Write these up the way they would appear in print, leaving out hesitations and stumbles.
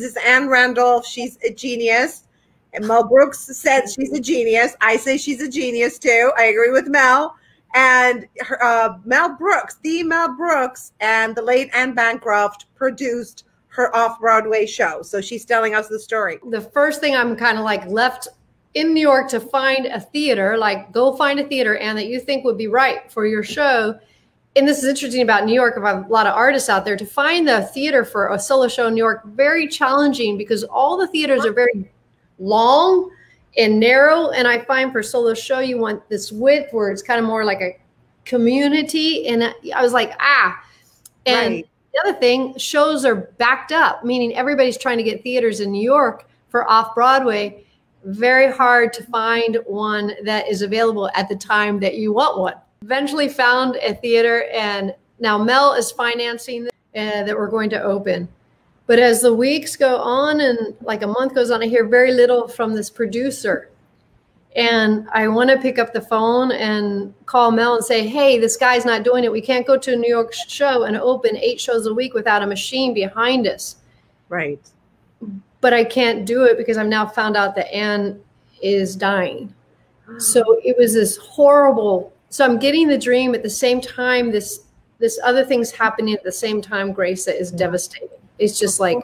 This is Ann Randolph. She's a genius. And Mel Brooks said she's a genius. I say she's a genius too. I agree with Mel. And her, Mel Brooks and the late Anne Bancroft produced her off-Broadway show. So she's telling us the story. The first thing I'm kind of like left in New York to find a theater, like go find a theater, Anne, that you think would be right for your show. And this is interesting about New York, about a lot of artists out there, to find the theater for a solo show in New York, very challenging because all the theaters are very long and narrow. And I find for solo show, you want this width where it's kind of more like a community. And I was like, ah. And right. The other thing, shows are backed up, meaning everybody's trying to get theaters in New York for off-Broadway. Very hard to find one that is available at the time that you want one. Eventually found a theater, and now Mel is financing that we're going to open. But as the weeks go on and like a month goes on, I hear very little from this producer. And I want to pick up the phone and call Mel and say, hey, this guy's not doing it. We can't go to a New York show and open 8 shows a week without a machine behind us. Right. But I can't do it because I've now found out that Anne is dying. So it was this horrible. So I'm getting the dream at the same time. This other thing's happening at the same time, Grace, that is devastating. It's just like,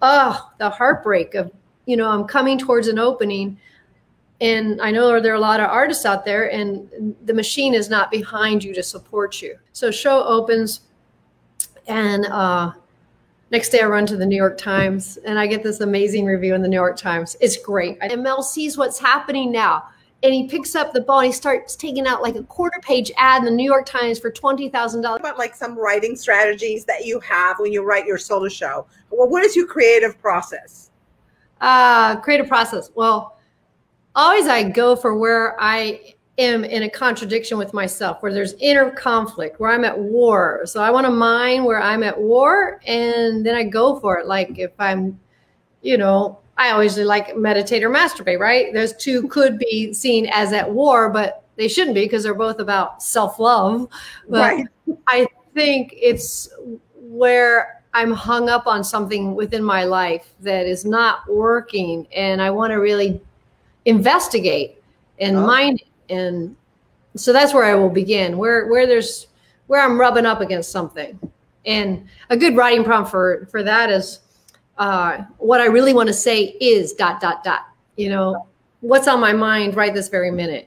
oh, the heartbreak of, you know, I'm coming towards an opening. And I know there are a lot of artists out there and the machine is not behind you to support you. So show opens and next day I run to the New York Times and I get this amazing review in the New York Times. It's great. And Mel sees what's happening now. And he picks up the ball and he starts taking out like a quarter-page ad in the New York Times for $20,000. About like some writing strategies that you have when you write your solo show. Well, what is your creative process? Creative process. Well, always I go for where I am in a contradiction with myself, where there's inner conflict, where I'm at war. So I want to mine where I'm at war, and then I go for it. Like if I'm, you know, I always like meditate or masturbate, right? Those two could be seen as at war, but they shouldn't be because they're both about self-love. But right. I think it's where I'm hung up on something within my life that is not working. And I want to really investigate and mind it. And so that's where I will begin, where I'm rubbing up against something. And a good writing prompt for that is, what I really want to say is ... You know, what's on my mind right this very minute.